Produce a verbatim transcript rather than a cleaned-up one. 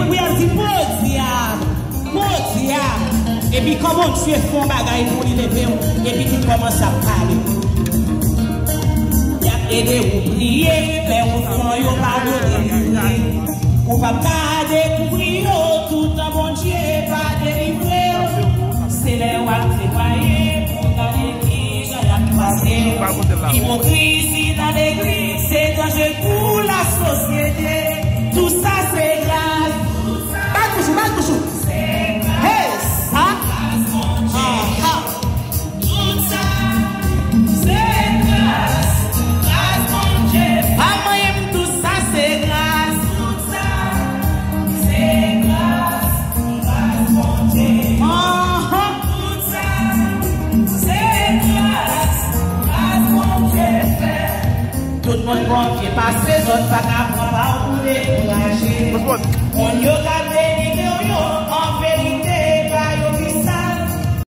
and we are the most here, most here. Et puis comment tu es fond bagaille pour les lever, et puis tu commences à parler. Il y a aidé ou prier, mais au fond il n'y a pas de on va pas découvrir tout un bon Dieu pas délivré. C'est les rois préparés pour gagner qui j'en ai passé. Hypocrisie dans l'église, c'est dangereux pour la société. Tout ça c'est grave. Pas toujours, pas toujours. C'est grave. Hey, ça. Ah, ah. Tout ça c'est grave. Grâce mon Dieu. Ah, moi-même tout ça c'est grave. Tout le monde qui est passé, d'autres pas à prendre à vous décourager.